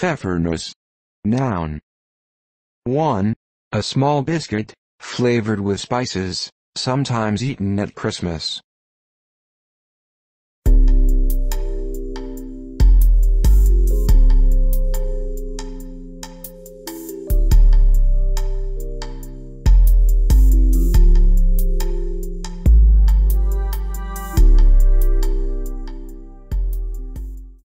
Pfeffernuss. Noun. 1. A small biscuit, flavored with spices, sometimes eaten at Christmas.